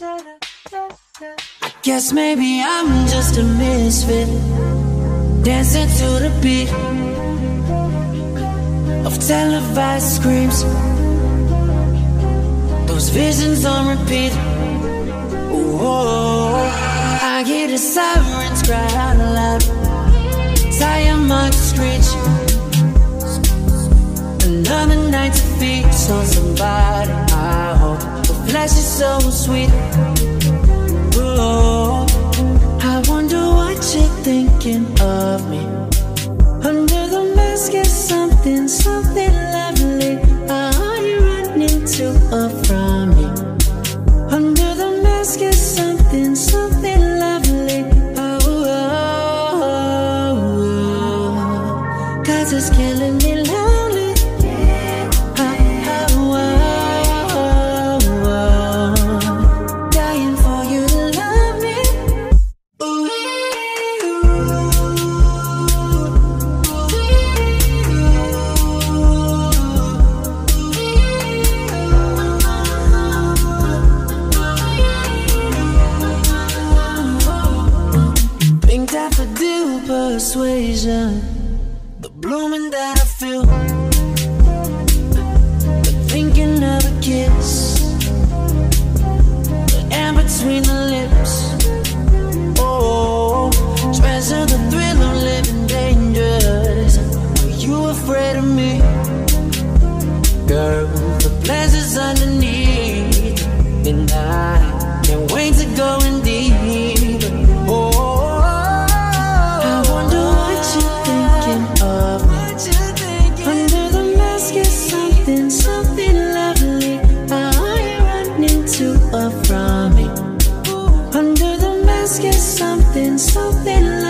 I guess maybe I'm just a misfit, dancing to the beat of televised screams. Those visions on repeat. Oh, I hear the sirens cry out loud, tire marks screech. Another night to feast on somebody. I hope the flesh is so sweet. Oh, I wonder what you're thinking of me. Under the mask is something, something lovely. I heard you run into or from me. Under the mask is something, something lovely. Oh, oh, oh, oh. 'Cause it's killing me lonely. Oh, oh, oh, oh. Dying for you to love me. Ooh. Persuasion, the blooming that I feel, the thinking of a kiss, the air between the lips. Oh, treasure the thrill of living dangerous. Are you afraid of me? Girl, the pleasure's underneath, and I can't wait to go in deep. From me. Under the mask is something, something like